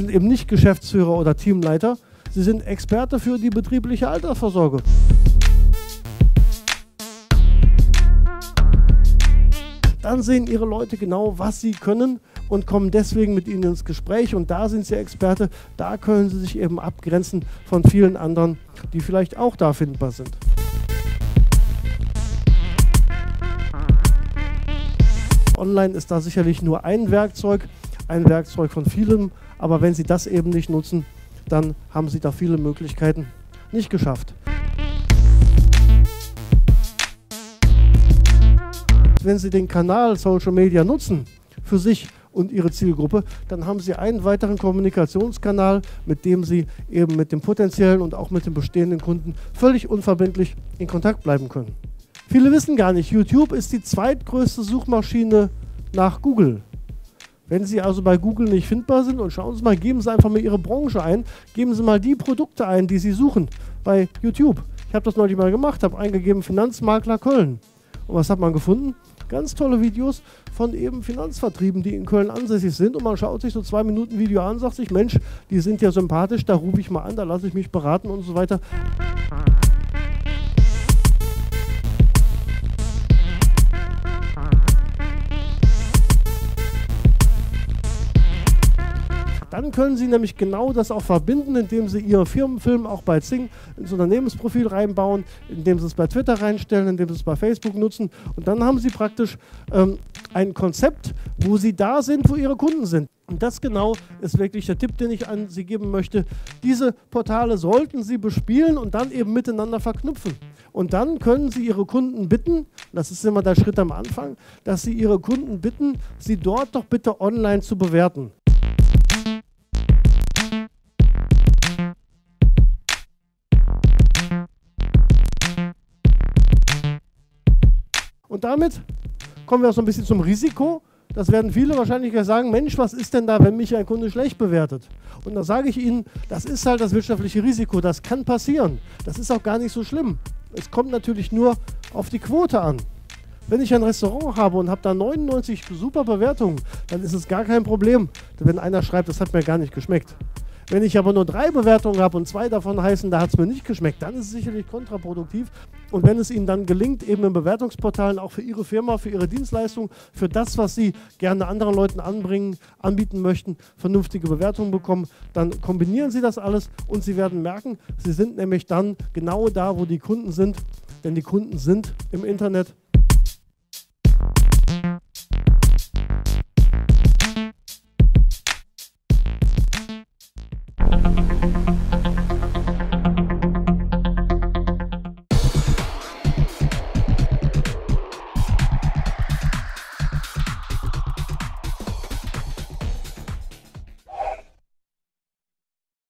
sind eben nicht Geschäftsführer oder Teamleiter, sie sind Experte für die betriebliche Altersvorsorge. Dann sehen Ihre Leute genau, was sie können und kommen deswegen mit Ihnen ins Gespräch. Und da sind Sie Experte, da können Sie sich eben abgrenzen von vielen anderen, die vielleicht auch da findbar sind. Online ist da sicherlich nur ein Werkzeug von vielem. Aber wenn Sie das eben nicht nutzen, dann haben Sie da viele Möglichkeiten nicht geschafft. Wenn Sie den Kanal Social Media nutzen für sich und Ihre Zielgruppe, dann haben Sie einen weiteren Kommunikationskanal, mit dem Sie eben mit dem potenziellen und auch mit den bestehenden Kunden völlig unverbindlich in Kontakt bleiben können. Viele wissen gar nicht, YouTube ist die zweitgrößte Suchmaschine nach Google. Wenn Sie also bei Google nicht findbar sind, und schauen Sie mal, geben Sie einfach mal Ihre Branche ein, geben Sie mal die Produkte ein, die Sie suchen bei YouTube. Ich habe das neulich mal gemacht, habe eingegeben Finanzmakler Köln. Und was hat man gefunden? Ganz tolle Videos von eben Finanzvertrieben, die in Köln ansässig sind, und man schaut sich so 2 Minuten Video an, sagt sich, Mensch, die sind ja sympathisch, da rufe ich mal an, da lasse ich mich beraten und so weiter. Dann können Sie nämlich genau das auch verbinden, indem Sie Ihren Firmenfilm auch bei Xing ins Unternehmensprofil reinbauen, indem Sie es bei Twitter reinstellen, indem Sie es bei Facebook nutzen. Und dann haben Sie praktisch ein Konzept, wo Sie da sind, wo Ihre Kunden sind. Und das genau ist wirklich der Tipp, den ich an Sie geben möchte. Diese Portale sollten Sie bespielen und dann eben miteinander verknüpfen. Und dann können Sie Ihre Kunden bitten, das ist immer der Schritt am Anfang, dass Sie Ihre Kunden bitten, Sie dort doch bitte online zu bewerten. Und damit kommen wir auch so ein bisschen zum Risiko. Das werden viele wahrscheinlich sagen, Mensch, was ist denn da, wenn mich ein Kunde schlecht bewertet? Und da sage ich Ihnen, das ist halt das wirtschaftliche Risiko, das kann passieren. Das ist auch gar nicht so schlimm. Es kommt natürlich nur auf die Quote an. Wenn ich ein Restaurant habe und habe da 99 super Bewertungen, dann ist es gar kein Problem, wenn einer schreibt, das hat mir gar nicht geschmeckt. Wenn ich aber nur 3 Bewertungen habe und 2 davon heißen, da hat es mir nicht geschmeckt, dann ist es sicherlich kontraproduktiv. Und wenn es Ihnen dann gelingt, eben in Bewertungsportalen auch für Ihre Firma, für Ihre Dienstleistung, für das, was Sie gerne anderen Leuten anbieten möchten, vernünftige Bewertungen bekommen, dann kombinieren Sie das alles und Sie werden merken, Sie sind nämlich dann genau da, wo die Kunden sind. Denn die Kunden sind im Internet